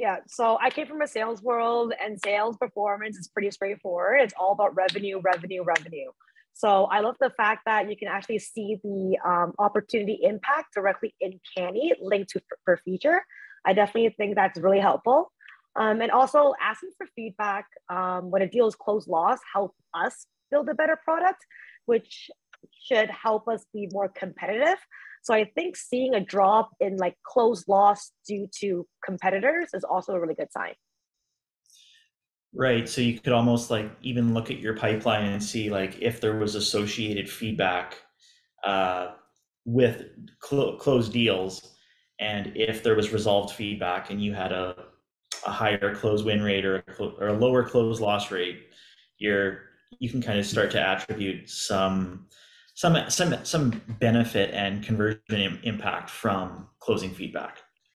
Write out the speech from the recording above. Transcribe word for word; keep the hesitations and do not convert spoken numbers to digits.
Yeah, so I came from a sales world, and sales performance is pretty straightforward. It's all about revenue, revenue, revenue. So I love the fact that you can actually see the um, opportunity impact directly in Canny linked to per feature. I definitely think that's really helpful. Um, and also asking for feedback um, when a deal is closed loss helps us build a better product, which should help us be more competitive. So I think seeing a drop in like closed loss due to competitors is also a really good sign. Right, so you could almost like even look at your pipeline and see like if there was associated feedback uh, with cl- closed deals, and if there was resolved feedback and you had a, a higher close win rate or a, cl- or a lower close loss rate, you're you can kind of start to attribute some some some some benefit and conversion impact from closing feedback.